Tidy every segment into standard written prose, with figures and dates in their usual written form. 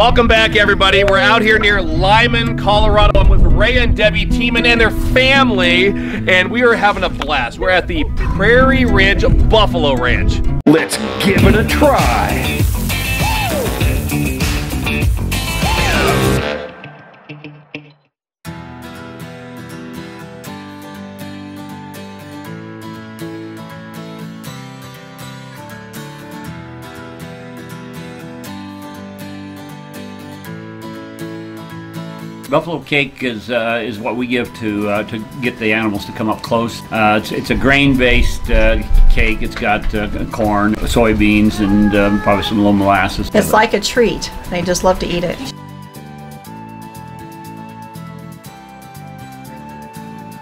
Welcome back, everybody. We're out here near Lyman, Colorado. I'm with Ray and Debbie Teeman and their family, and we are having a blast. We're at the Prairie Ridge Buffalo Ranch. Let's give it a try. Buffalo cake is what we give to get the animals to come up close. It's a grain-based cake. It's got corn, soybeans, and probably some little molasses. It's like a treat. They just love to eat it.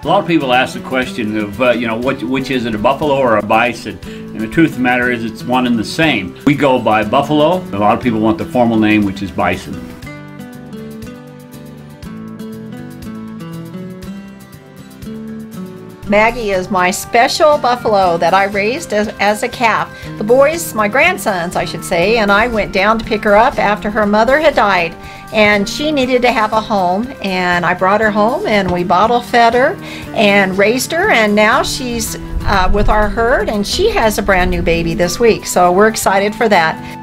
A lot of people ask the question of, which is it, a buffalo or a bison? And the truth of the matter is it's one and the same. We go by buffalo. A lot of people want the formal name, which is bison. Maggie is my special buffalo that I raised as a calf. The boys, my grandsons, I should say, and I went down to pick her up after her mother had died, and she needed to have a home, and I brought her home, and we bottle fed her and raised her, and now she's with our herd, and she has a brand new baby this week, so we're excited for that.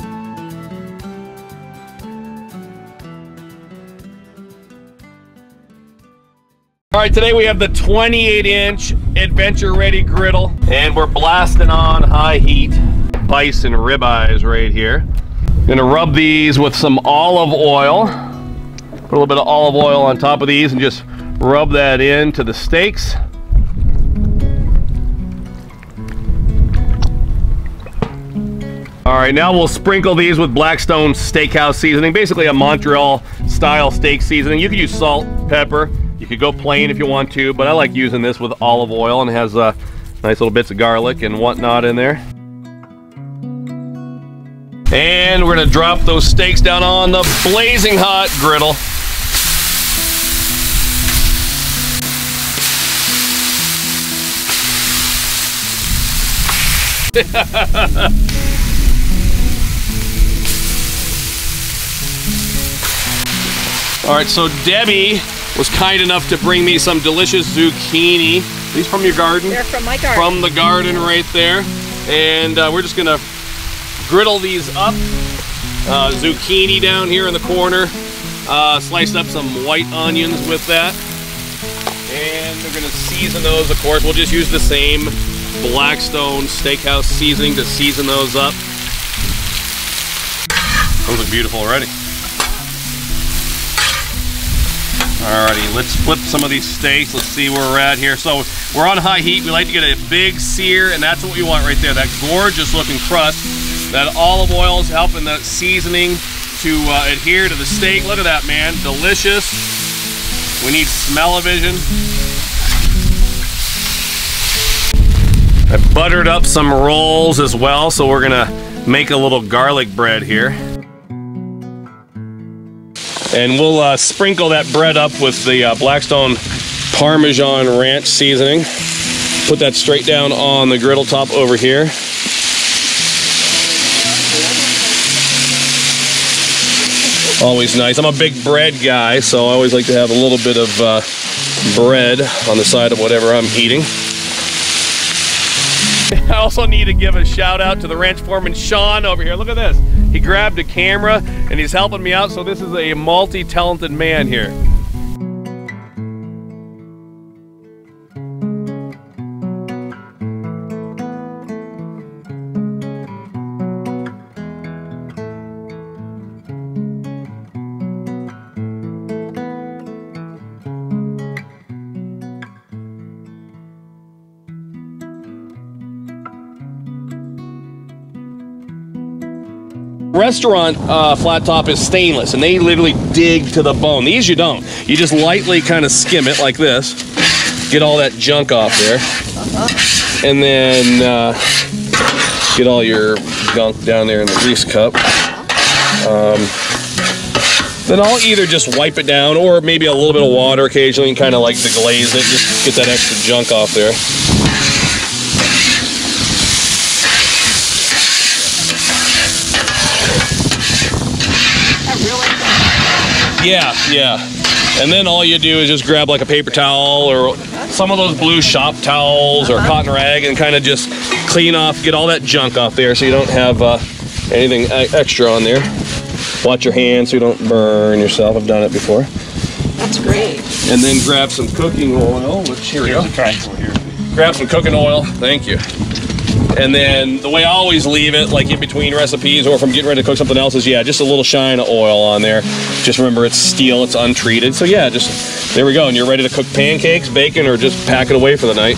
All right, today we have the 28-inch Adventure Ready Griddle, and we're blasting on high heat bison ribeyes right here. Gonna rub these with some olive oil. Put a little bit of olive oil on top of these and just rub that into the steaks. All right, now we'll sprinkle these with Blackstone Steakhouse seasoning, basically a Montreal-style steak seasoning. You can use salt, pepper. You could go plain if you want to, but I like using this with olive oil, and it has nice little bits of garlic and whatnot in there. And we're gonna drop those steaks down on the blazing hot griddle. All right, so Debbie was kind enough to bring me some delicious zucchini. Are these from your garden? They're from my garden. From the garden right there. And we're just gonna griddle these up. Zucchini down here in the corner. Sliced up some white onions with that. And we're gonna season those, of course. We'll just use the same Blackstone Steakhouse seasoning to season those up. Those look beautiful already. Alrighty, let's flip some of these steaks. Let's see where we're at here. So we're on high heat. We like to get a big sear, and that's what we want right there, that gorgeous looking crust. That olive oil is helping that seasoning to adhere to the steak. Look at that, man, delicious. We need smell-o-vision. I buttered up some rolls as well, so we're gonna make a little garlic bread here. And we'll sprinkle that bread up with the Blackstone Parmesan Ranch seasoning. Put that straight down on the griddle top over here. Always nice. I'm a big bread guy, so I always like to have a little bit of bread on the side of whatever I'm eating. I also need to give a shout out to the ranch foreman Sean over here. Look at this. He grabbed a camera and he's helping me out, so this is a multi-talented man here. Restaurant flat top is stainless, and they literally dig to the bone. These you don't. You just lightly kind of skim it like this, get all that junk off there, and then get all your gunk down there in the grease cup. Then I'll either just wipe it down, or maybe a little bit of water occasionally, and kind of like to glaze it, just get that extra junk off there. Really? Yeah, yeah. And then all you do is just grab like a paper towel or some of those blue shop towels or cotton rag and kind of just clean off, get all that junk off there so you don't have anything extra on there. Watch your hands so you don't burn yourself. I've done it before. That's great. And then grab some cooking oil, which here we go. Grab some cooking oil. Thank you. And then the way I always leave it, like in between recipes or if I'm getting ready to cook something else, is yeah, just a little shine of oil on there. Just remember it's steel, it's untreated. So yeah, just there we go. And you're ready to cook pancakes, bacon, or just pack it away for the night.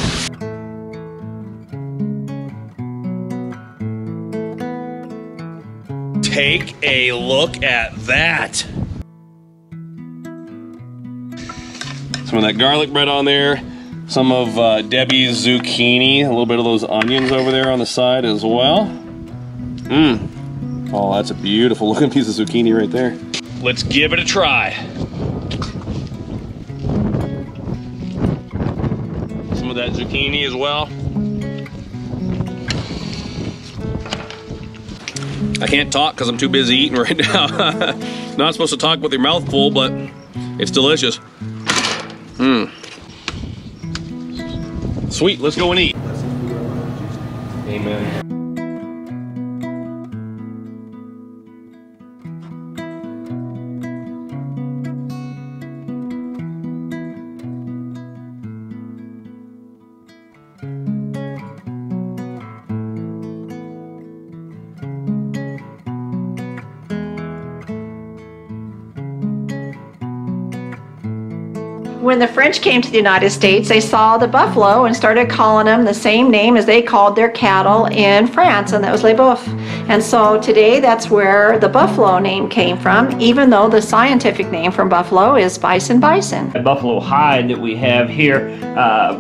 Take a look at that. Some of that garlic bread on there. Some of Debbie's zucchini, a little bit of those onions over there on the side as well. Mmm. Oh, that's a beautiful looking piece of zucchini right there. Let's give it a try. Some of that zucchini as well. I can't talk because I'm too busy eating right now. Not supposed to talk with your mouth full, but it's delicious. Mmm. Sweet, let's go and eat. When the French came to the United States, they saw the buffalo and started calling them the same name as they called their cattle in France, and that was les bœufs. And so today, that's where the buffalo name came from, even though the scientific name from buffalo is bison, bison. The buffalo hide that we have here,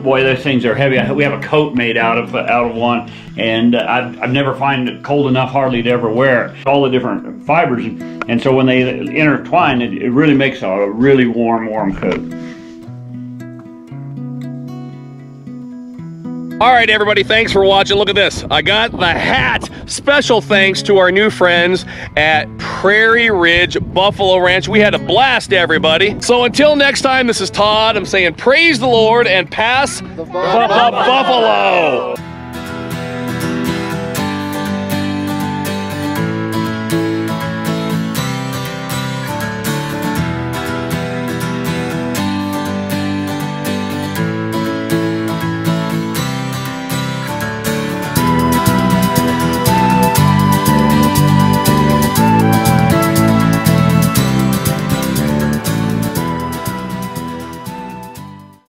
boy, those things are heavy. We have a coat made out of one, and I've never found it cold enough hardly to ever wear it. All the different fibers, and so when they intertwine, it really makes a really warm coat. All right, everybody, thanks for watching. Look at this. I got the hat. Special thanks to our new friends at Prairie Ridge Buffalo Ranch. We had a blast, everybody. So until next time, this is Todd. I'm saying praise the Lord and pass the buffalo.